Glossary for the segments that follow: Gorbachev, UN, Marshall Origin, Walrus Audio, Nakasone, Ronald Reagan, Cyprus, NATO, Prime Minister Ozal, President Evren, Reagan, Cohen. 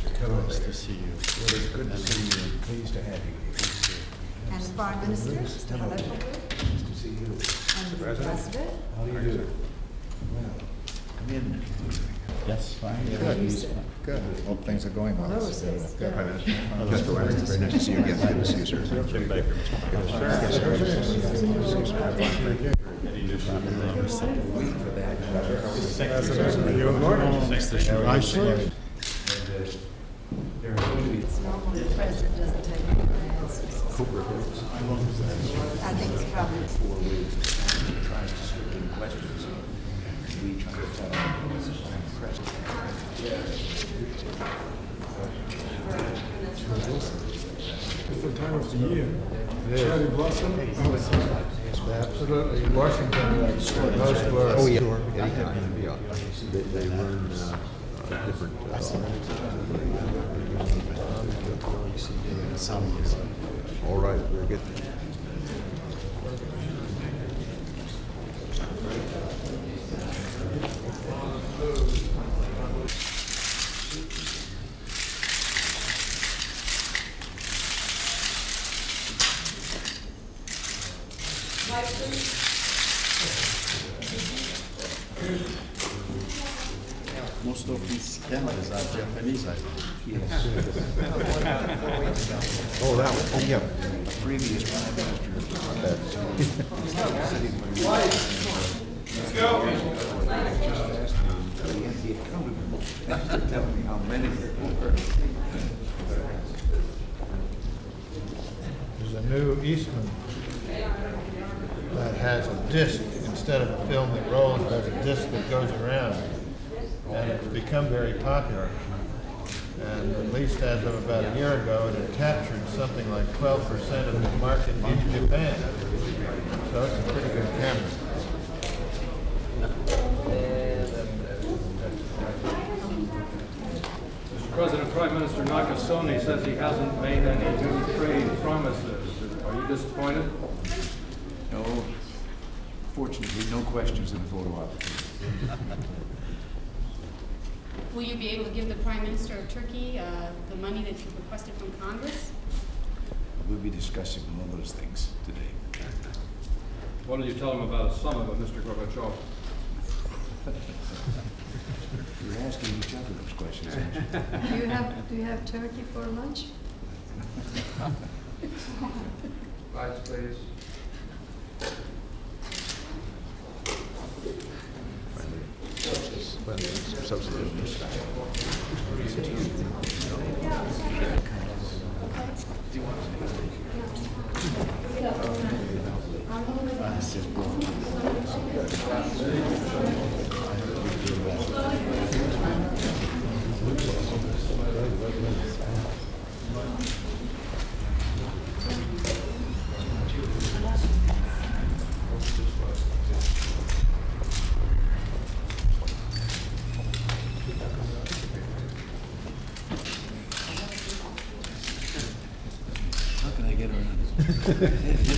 Mr. Cohen. Nice to see you. Well, it's good to see you. Pleased to have you. And Prime Minister, Mr. Hello. Nice to see you. And President. How do you do? Well, come in. Yes, fine. Good. Hope things are going well. Very nice to see you again. Good to see you, sir. There are going to be. It's normal the president doesn't take answers. I think it's probably 4 weeks. He tries to slip in questions. We try to follow the president. It's the time of the year. Cherry blossom. Absolutely. Washington. Oh, yeah. They run different. All right, we're good. Most of these cameras are Japanese, I think. Yes. Oh, that one. Oh, yeah. The previous Prime Minister Let's go. Tell me how many there were. There's a new Eastman that has a disc instead of a film that rolls, it has a disc that goes around. And it's become very popular. And at least as of about a year ago, it had captured something like 12% of the market in Japan. So it's a pretty good camera. Mr. President, Prime Minister Nakasone says he hasn't made any new trade promises. Are you disappointed? No. Fortunately, no questions in the photo op. Will you be able to give the Prime Minister of Turkey the money that you've requested from Congress? We'll be discussing all those things today. What did you tell him about some of it, Mr. Gorbachev? You're asking each other those questions, aren't you? Do you have turkey for lunch? Rise, please. Didn't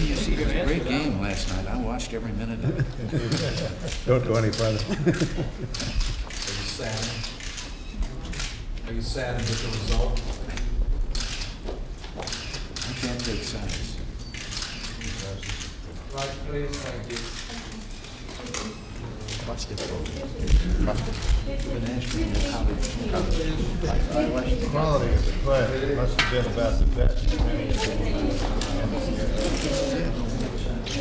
you see it was a great game last night? I watched every minute of it. Don't go any further. Are you sad with the result? I can't take sides. Right, please, thank you. The quality of the play must have been about the best. I'm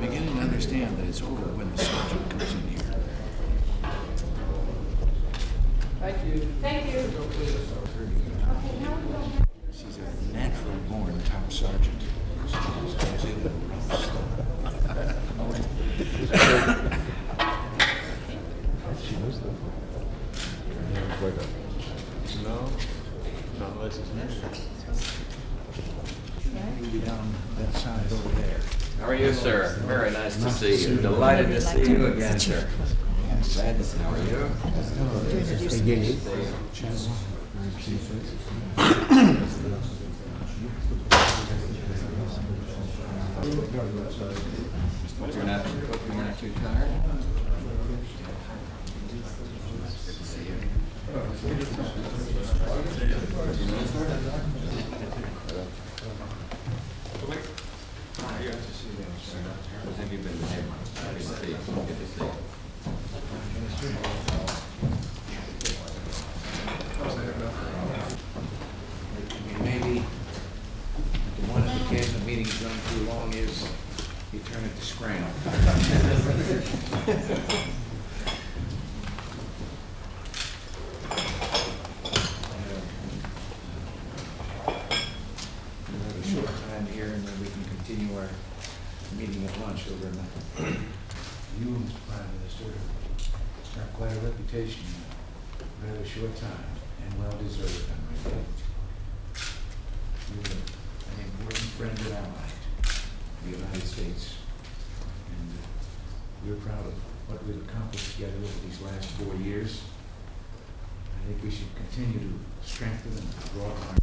beginning to understand that it's over when the sergeant comes in here. Thank you. Thank you. She's a natural born top sergeant. She knows that. No, not unless it's necessary. You'll be down that side over there. How are you, sir? Very nice to see you. Delighted to see you again, sir. Yes, glad to see you. How are you? Good to see you. very much so. We're not too tired. Good to see you. Have you been there? Good to see you. Good to see you. Maybe one indication the meeting's done too long is you turn it to scram. We'll have a short time here and then we can continue our meeting at lunch over in the you and the Prime Minister have quite a reputation in a very short time and well deserved, I'm right. You're an important friend and ally of the United States, and we're proud of what we've accomplished together over these last 4 years. I think we should continue to strengthen and broaden our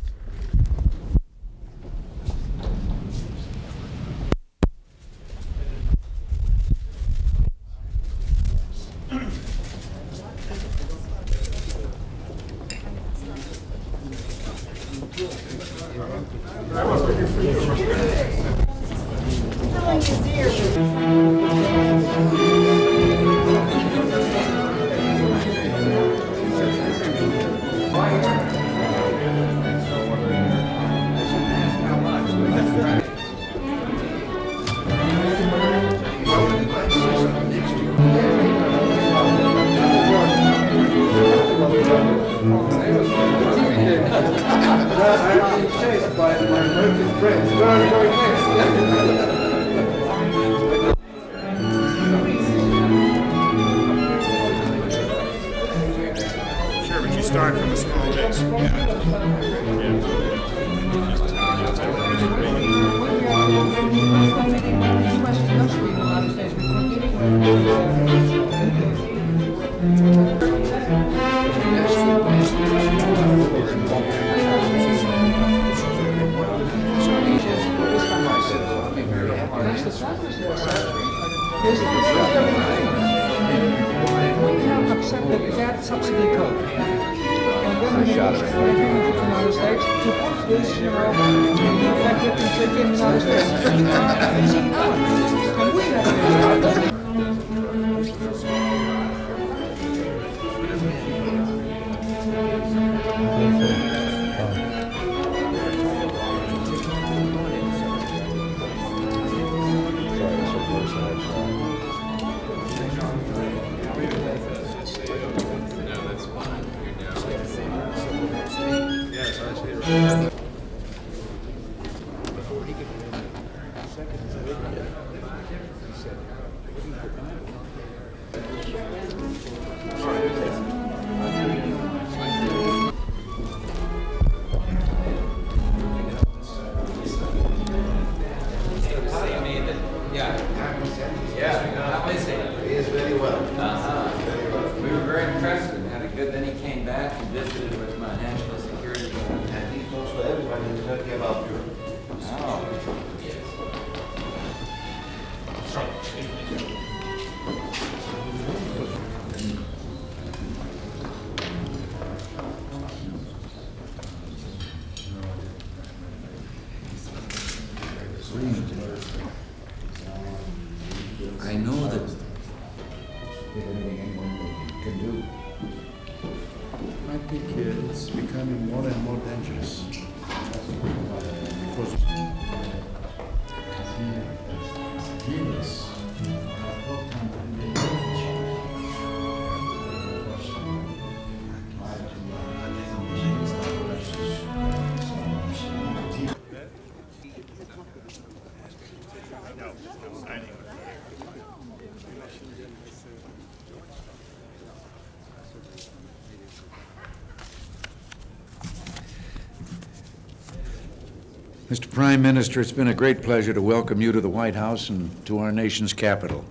Mr. Prime Minister, it's been a great pleasure to welcome you to the White House and to our nation's capital.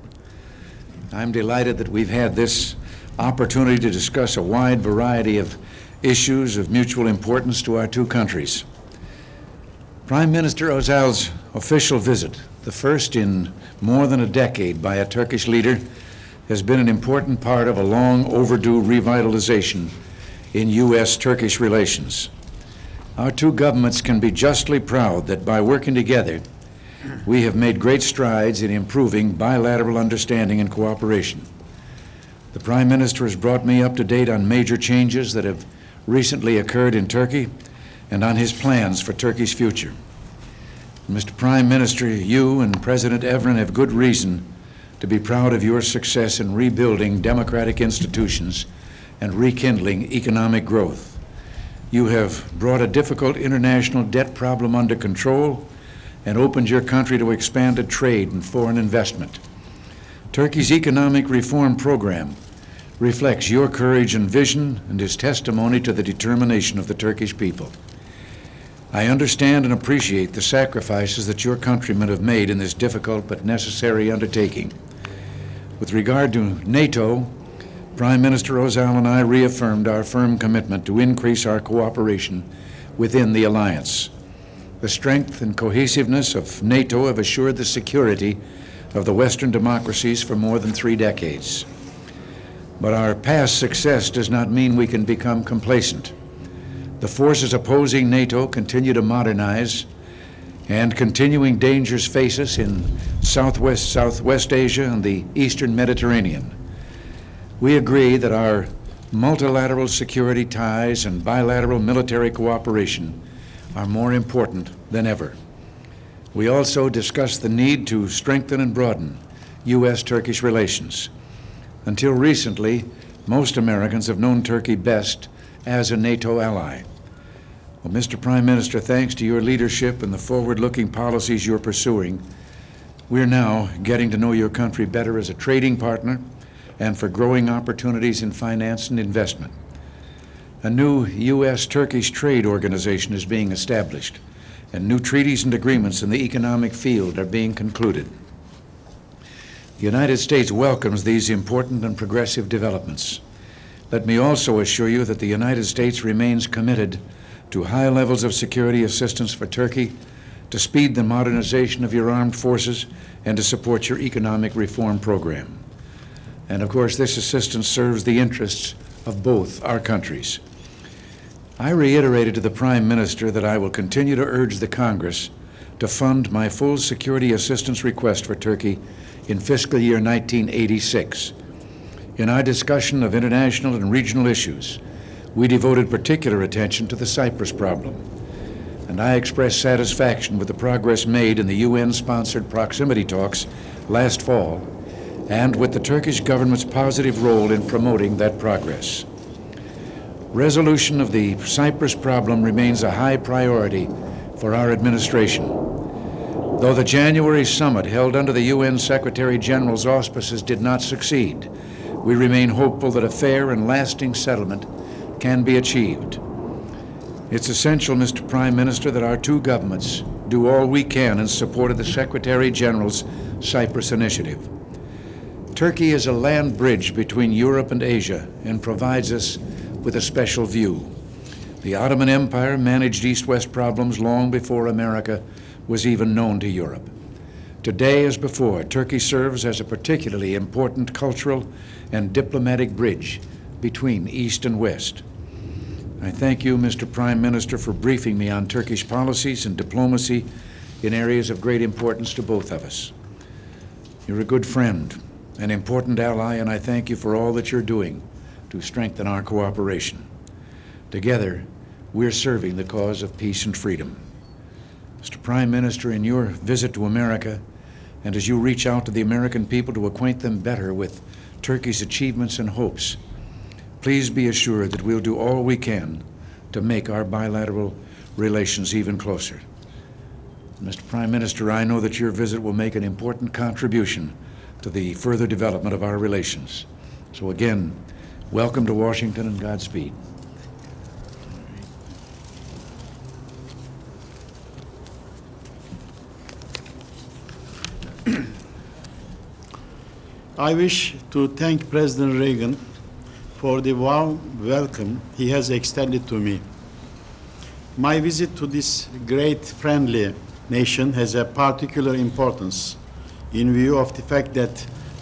I'm delighted that we've had this opportunity to discuss a wide variety of issues of mutual importance to our two countries. Prime Minister Ozal's official visit the first in more than a decade by a Turkish leader, has been an important part of a long overdue revitalization in U.S.-Turkish relations. Our two governments can be justly proud that by working together, we have made great strides in improving bilateral understanding and cooperation. The Prime Minister has brought me up to date on major changes that have recently occurred in Turkey and on his plans for Turkey's future. Mr. Prime Minister, you and President Evren have good reason to be proud of your success in rebuilding democratic institutions and rekindling economic growth. You have brought a difficult international debt problem under control and opened your country to expanded trade and foreign investment. Turkey's economic reform program reflects your courage and vision and is testimony to the determination of the Turkish people. I understand and appreciate the sacrifices that your countrymen have made in this difficult but necessary undertaking. With regard to NATO, Prime Minister Ozal and I reaffirmed our firm commitment to increase our cooperation within the alliance. The strength and cohesiveness of NATO have assured the security of the Western democracies for more than 3 decades. But our past success does not mean we can become complacent. The forces opposing NATO continue to modernize, and continuing dangers face us in Southwest Asia and the Eastern Mediterranean. We agree that our multilateral security ties and bilateral military cooperation are more important than ever. We also discussed the need to strengthen and broaden U.S.-Turkish relations. Until recently, most Americans have known Turkey best as a NATO ally. Well, Mr. Prime Minister, thanks to your leadership and the forward-looking policies you're pursuing, we're now getting to know your country better as a trading partner and for growing opportunities in finance and investment. A new U.S.-Turkish trade organization is being established, and new treaties and agreements in the economic field are being concluded. The United States welcomes these important and progressive developments. Let me also assure you that the United States remains committed to high levels of security assistance for Turkey, to speed the modernization of your armed forces, and to support your economic reform program. And of course, this assistance serves the interests of both our countries. I reiterated to the Prime Minister that I will continue to urge the Congress to fund my full security assistance request for Turkey in fiscal year 1986. In our discussion of international and regional issues, we devoted particular attention to the Cyprus problem, and I expressed satisfaction with the progress made in the UN-sponsored proximity talks last fall and with the Turkish government's positive role in promoting that progress. Resolution of the Cyprus problem remains a high priority for our administration. Though the January summit held under the UN Secretary General's auspices did not succeed, we remain hopeful that a fair and lasting settlement can be achieved. It's essential, Mr. Prime Minister, that our two governments do all we can in support of the Secretary General's Cyprus initiative. Turkey is a land bridge between Europe and Asia and provides us with a special view. The Ottoman Empire managed East-West problems long before America was even known to Europe. Today, as before, Turkey serves as a particularly important cultural and diplomatic bridge between East and West. I thank you, Mr. Prime Minister, for briefing me on Turkish policies and diplomacy in areas of great importance to both of us. You're a good friend, an important ally, and I thank you for all that you're doing to strengthen our cooperation. Together, we're serving the cause of peace and freedom. Mr. Prime Minister, in your visit to America, and as you reach out to the American people to acquaint them better with Turkey's achievements and hopes, please be assured that we'll do all we can to make our bilateral relations even closer. Mr. Prime Minister, I know that your visit will make an important contribution to the further development of our relations. So again, welcome to Washington and Godspeed. I wish to thank President Reagan for the warm welcome he has extended to me. My visit to this great, friendly, nation has a particular importance in view of the fact that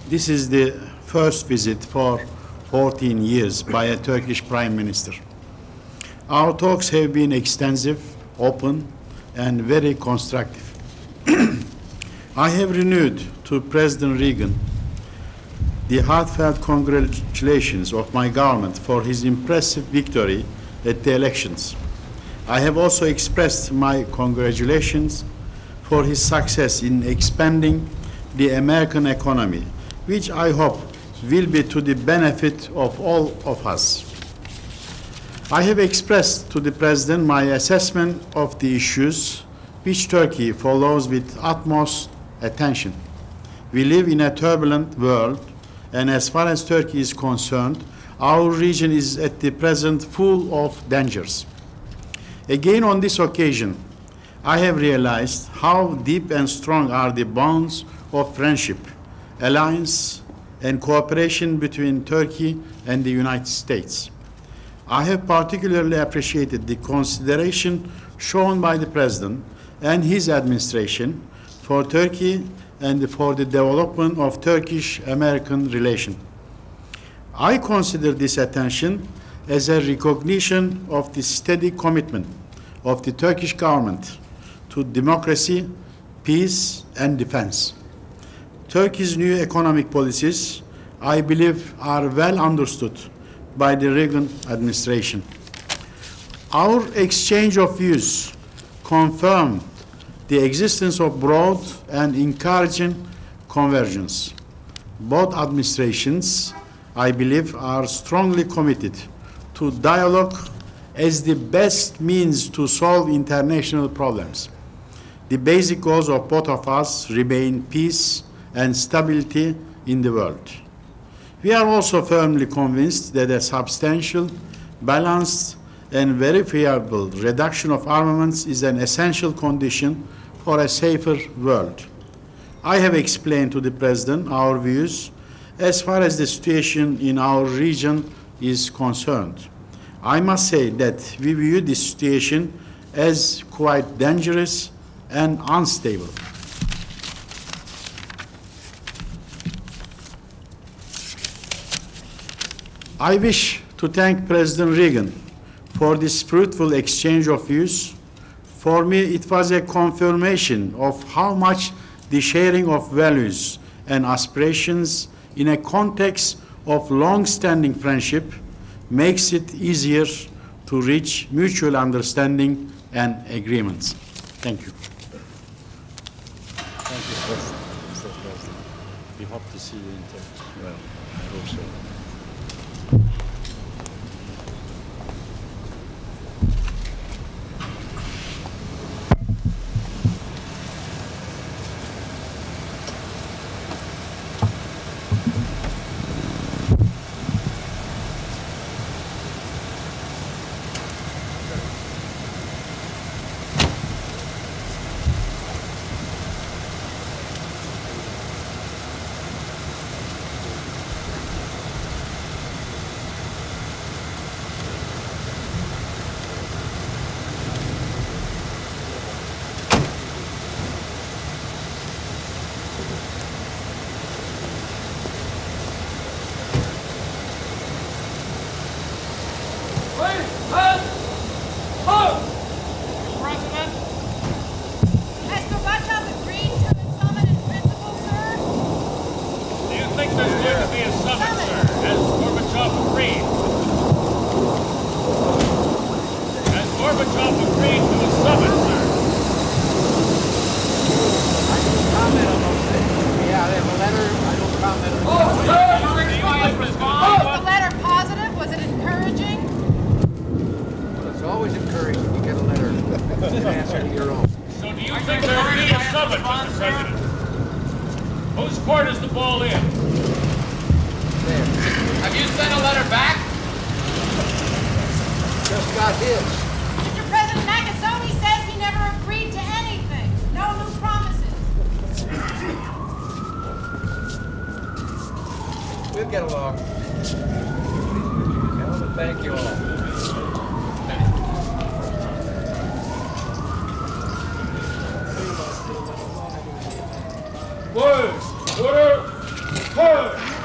this is the first visit for 14 years by a Turkish Prime Minister. Our talks have been extensive, open, and very constructive. I have renewed to President Reagan the heartfelt congratulations of my government for his impressive victory at the elections. I have also expressed my congratulations for his success in expanding the American economy, which I hope will be to the benefit of all of us. I have expressed to the President my assessment of the issues which Turkey follows with utmost attention. We live in a turbulent world, and as far as Turkey is concerned, our region is at the present full of dangers. Again, on this occasion, I have realized how deep and strong are the bonds of friendship, alliance, and cooperation between Turkey and the United States. I have particularly appreciated the consideration shown by the President and his administration for Turkey and for the development of Turkish-American relations. I consider this attention as a recognition of the steady commitment of the Turkish government to democracy, peace, and defense. Turkey's new economic policies, I believe, are well understood by the Reagan administration. Our exchange of views confirmed the existence of broad and encouraging convergence. Both administrations, I believe, are strongly committed to dialogue as the best means to solve international problems. The basic goals of both of us remain peace and stability in the world. We are also firmly convinced that a substantial, balanced, and very viable reduction of armaments is an essential condition for a safer world. I have explained to the President our views as far as the situation in our region is concerned. I must say that we view this situation as quite dangerous and unstable. I wish to thank President Reagan for this fruitful exchange of views. For me, it was a confirmation of how much the sharing of values and aspirations in a context of long-standing friendship makes it easier to reach mutual understanding and agreements. Thank you. Thank you, Mr. President. We hope to see you in Turkey. Well, I hope so. Mr. President, Nakasone says he never agreed to anything. No new promises. We'll get along. Thank you all. Thank you. Order. Fire.